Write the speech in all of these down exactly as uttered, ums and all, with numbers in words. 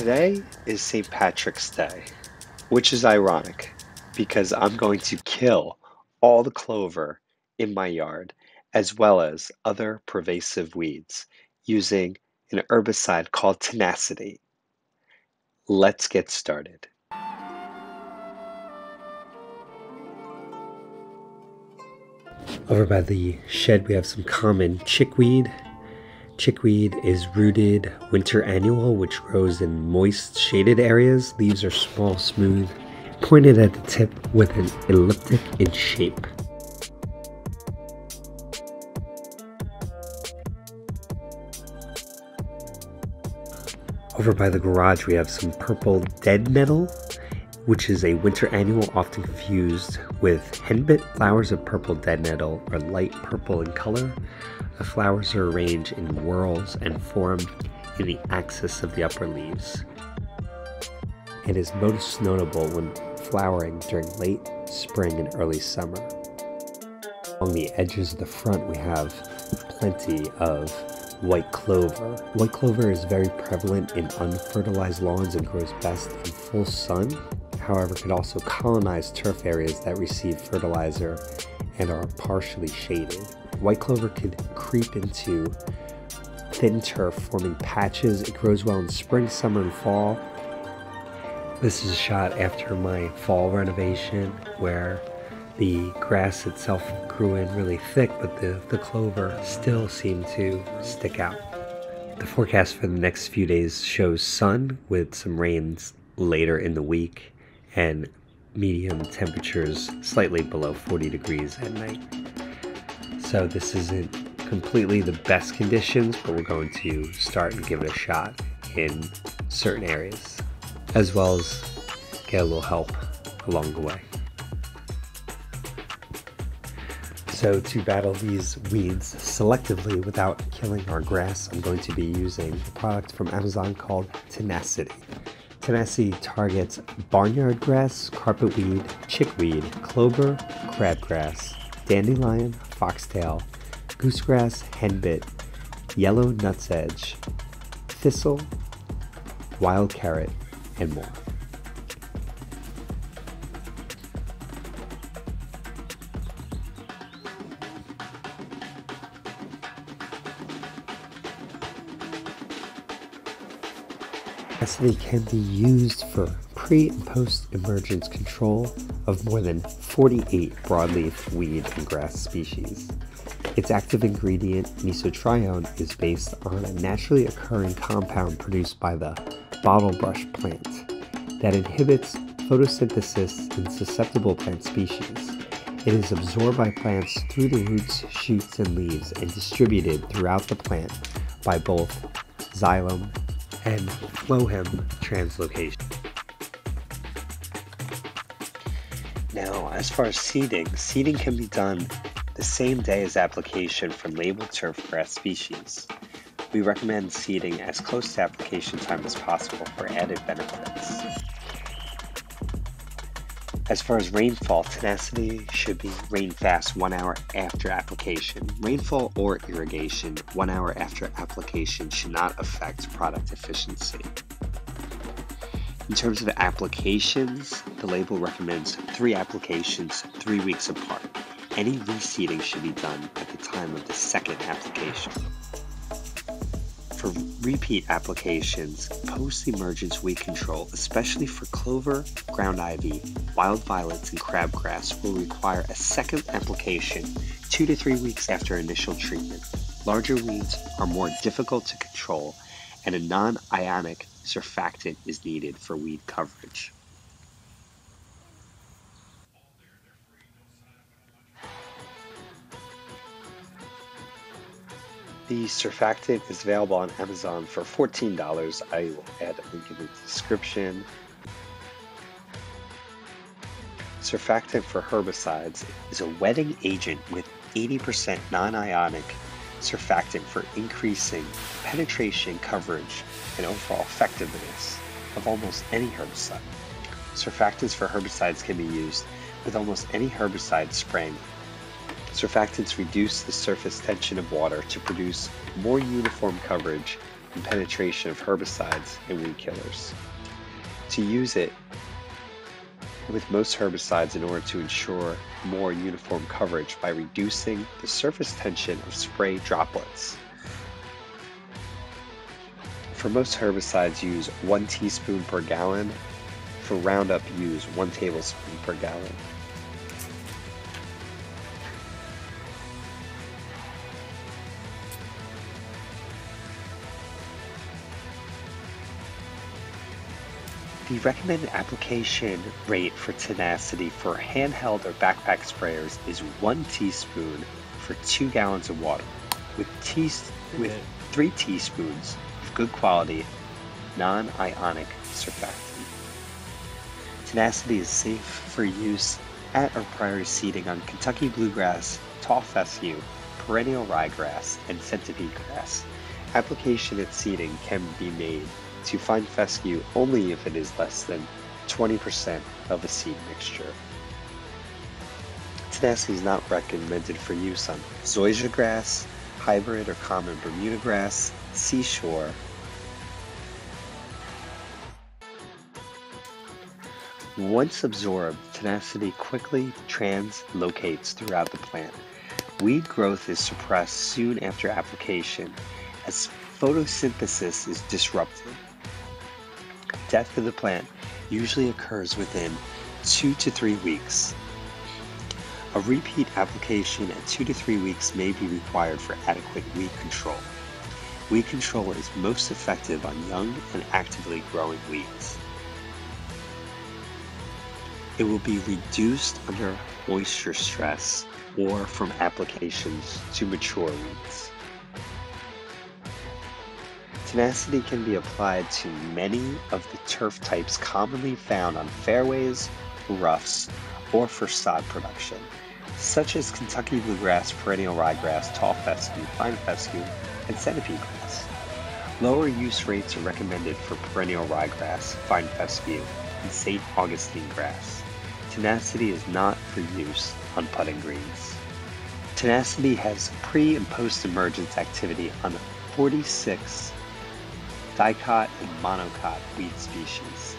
Today is Saint Patrick's Day, which is ironic because I'm going to kill all the clover in my yard as well as other pervasive weeds using an herbicide called Tenacity. Let's get started. Over by the shed we have some common chickweed. Chickweed is rooted winter annual, which grows in moist, shaded areas. Leaves are small, smooth, pointed at the tip with an elliptic in shape. Over by the garage we have some purple dead nettle, which is a winter annual often confused with henbit. Flowers of purple dead nettle are light purple in color. The flowers are arranged in whorls and formed in the axis of the upper leaves. It is most notable when flowering during late spring and early summer. Along the edges of the front we have plenty of white clover. White clover is very prevalent in unfertilized lawns and grows best in full sun. However, it could also colonize turf areas that receive fertilizer and are partially shaded. White clover could creep into thin turf, forming patches. It grows well in spring, summer, and fall. This is a shot after my fall renovation where the grass itself grew in really thick, but the, the clover still seemed to stick out. The forecast for the next few days shows sun with some rains later in the week and medium temperatures slightly below forty degrees at night. So this isn't completely the best conditions, but we're going to start and give it a shot in certain areas, as well as get a little help along the way. So to battle these weeds selectively without killing our grass, I'm going to be using a product from Amazon called Tenacity. Tenacity targets barnyard grass, carpetweed, chickweed, clover, crabgrass, dandelion, foxtail, goosegrass, henbit, yellow nutsedge, thistle, wild carrot, and more. Tenacity can be used for pre and post-emergence control of more than forty-eight broadleaf weed and grass species. Its active ingredient, mesotrione, is based on a naturally occurring compound produced by the bottlebrush plant that inhibits photosynthesis in susceptible plant species. It is absorbed by plants through the roots, shoots, and leaves and distributed throughout the plant by both xylem and phloem translocation. Now, as far as seeding, seeding can be done the same day as application for labeled turf grass species. We recommend seeding as close to application time as possible for added benefits. As far as rainfall, Tenacity should be rain fast one hour after application. Rainfall or irrigation one hour after application should not affect product efficiency. In terms of applications, the label recommends three applications three weeks apart. Any reseeding should be done at the time of the second application. For repeat applications, post-emergence weed control, especially for clover, ground ivy, wild violets, and crabgrass, will require a second application two to three weeks after initial treatment. Larger weeds are more difficult to control, and a non-ionic surfactant is needed for weed coverage. The surfactant is available on Amazon for fourteen dollars. I will add a link in the description. Surfactant for herbicides is a wetting agent with eighty percent non-ionic surfactant for increasing penetration coverage and overall effectiveness of almost any herbicide. Surfactants for herbicides can be used with almost any herbicide spraying. Surfactants reduce the surface tension of water to produce more uniform coverage and penetration of herbicides and weed killers. To use it with most herbicides in order to ensure more uniform coverage by reducing the surface tension of spray droplets. For most herbicides, use one teaspoon per gallon. For Roundup, use one tablespoon per gallon. The recommended application rate for Tenacity for handheld or backpack sprayers is one teaspoon for two gallons of water, with, teas with three teaspoons of good quality non-ionic surfactant. Tenacity is safe for use at or prior to seeding on Kentucky bluegrass, tall fescue, perennial ryegrass, and centipede grass. Application at seeding can be made to fine fescue only if it is less than twenty percent of the seed mixture. Tenacity is not recommended for use on Zoysia grass, hybrid or common Bermuda grass, seashore, once absorbed, tenacity quickly translocates throughout the plant. Weed growth is suppressed soon after application as photosynthesis is disrupted. Death of the plant usually occurs within two to three weeks. A repeat application at two to three weeks may be required for adequate weed control. Weed control is most effective on young and actively growing weeds. It will be reduced under moisture stress or from applications to mature weeds. Tenacity can be applied to many of the turf types commonly found on fairways, roughs, or for sod production, such as Kentucky bluegrass, perennial ryegrass, tall fescue, fine fescue, and centipede grass. Lower use rates are recommended for perennial ryegrass, fine fescue, and Saint Augustine grass. Tenacity is not for use on putting greens. Tenacity has pre and post emergence activity on forty-six dicot and monocot weed species.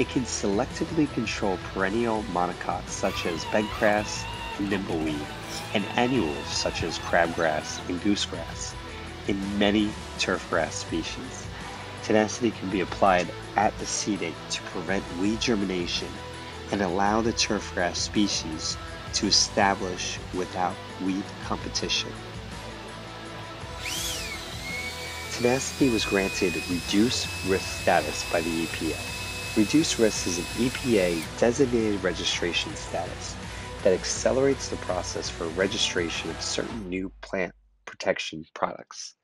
It can selectively control perennial monocots such as bedgrass and nimbleweed, and annuals such as crabgrass and goosegrass in many turfgrass species. Tenacity can be applied at the seeding to prevent weed germination and allow the turfgrass species to establish without weed competition. Tenacity was granted reduced risk status by the E P A. Reduced risk is an E P A designated registration status that accelerates the process for registration of certain new plant protection products.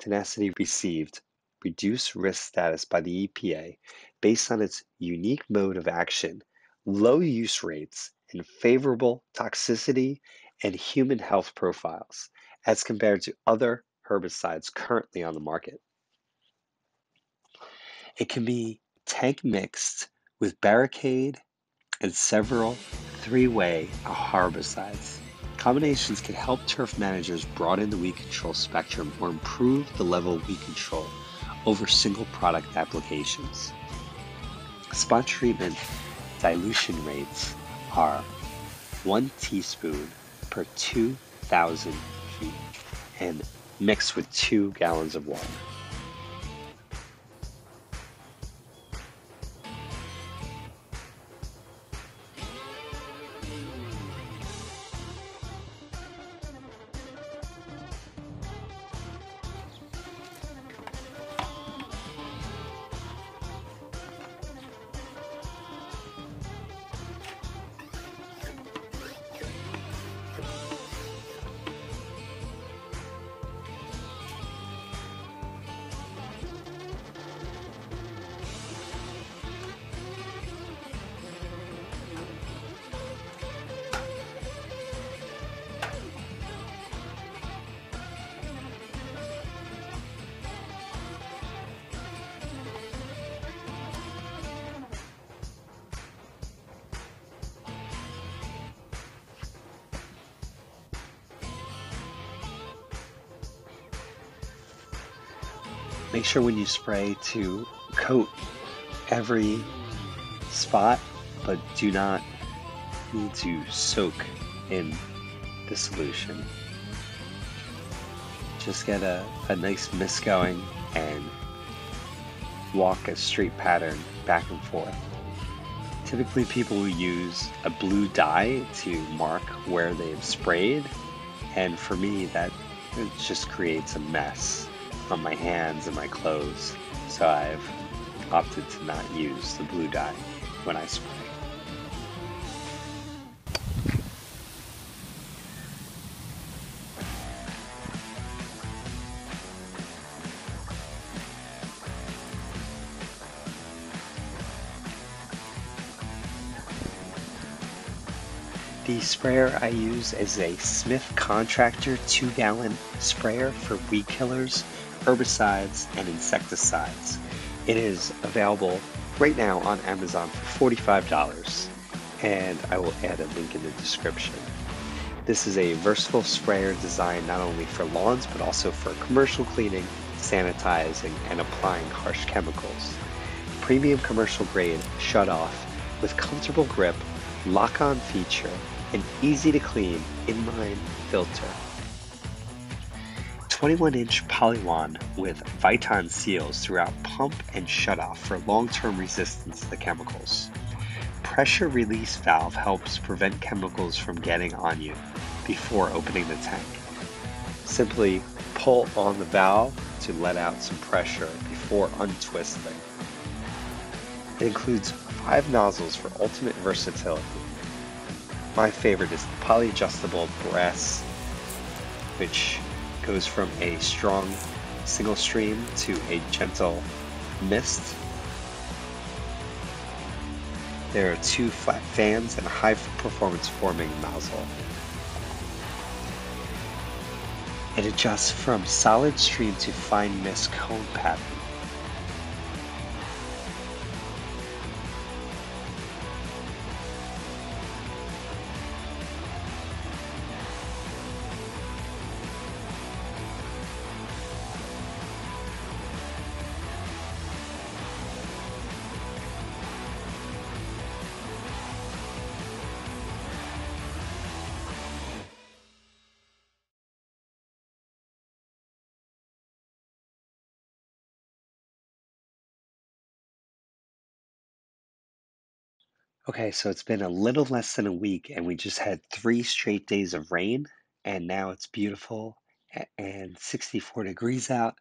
Tenacity received reduced risk status by the E P A based on its unique mode of action, low use rates, and favorable toxicity and human health profiles as compared to other herbicides currently on the market. It can be tank mixed with barricade and several three-way herbicides. Combinations can help turf managers broaden the weed control spectrum or improve the level of weed control over single product applications. Spot treatment dilution rates are one teaspoon per two thousand feet and mixed with two gallons of water. Make sure when you spray to coat every spot, but do not need to soak in the solution. Just get a, a nice mist going and walk a straight pattern back and forth. Typically people use a blue dye to mark where they've sprayed, and for me that it just creates a mess on my hands and my clothes, so I've opted to not use the blue dye when I spray. The sprayer I use is a Smith Contractor two gallon sprayer for weed killers, herbicides, and insecticides. It is available right now on Amazon for forty-five dollars, and I will add a link in the description. This is a versatile sprayer designed not only for lawns but also for commercial cleaning, sanitizing, and applying harsh chemicals. Premium commercial grade shutoff with comfortable grip, lock-on feature, and easy-to-clean inline filter. twenty-one inch polywan with Viton seals throughout pump and shutoff for long-term resistance to the chemicals. Pressure release valve helps prevent chemicals from getting on you before opening the tank. Simply pull on the valve to let out some pressure before untwisting. It includes five nozzles for ultimate versatility. My favorite is the poly-adjustable brass, which goes from a strong single stream to a gentle mist. There are two flat fans and a high-performance forming nozzle. It adjusts from solid stream to fine mist cone pattern. Okay, so it's been a little less than a week and we just had three straight days of rain, and now it's beautiful and sixty-four degrees out,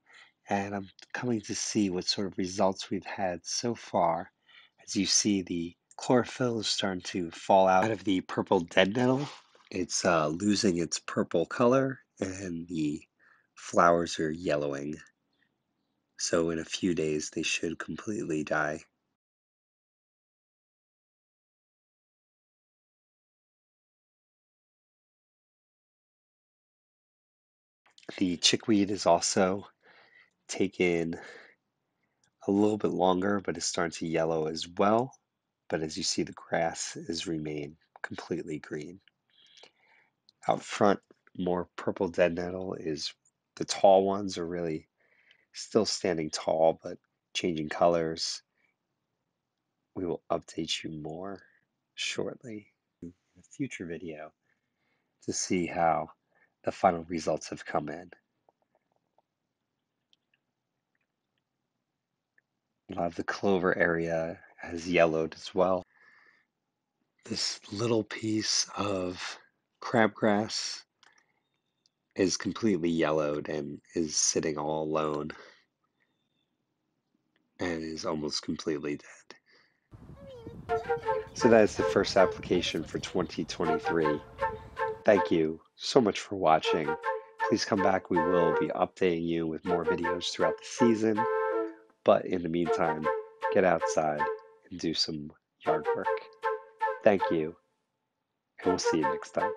and I'm coming to see what sort of results we've had so far. As you see, the chlorophyll is starting to fall out of the purple dead nettle. It's uh, losing its purple color and the flowers are yellowing. So in a few days they should completely die. The chickweed is also taking a little bit longer, but it's starting to yellow as well. But as you see, the grass has remained completely green. Out front, more purple dead nettle is, the tall ones are really still standing tall, but changing colors. We will update you more shortly in a future video to see how the final results have come in. A lot of the clover area has yellowed as well. This little piece of crabgrass is completely yellowed and is sitting all alone and is almost completely dead. So that is the first application for twenty twenty-three. Thank you so much for watching. Please come back. We will be updating you with more videos throughout the season. But in the meantime, get outside and do some yard work. Thank you, and we'll see you next time.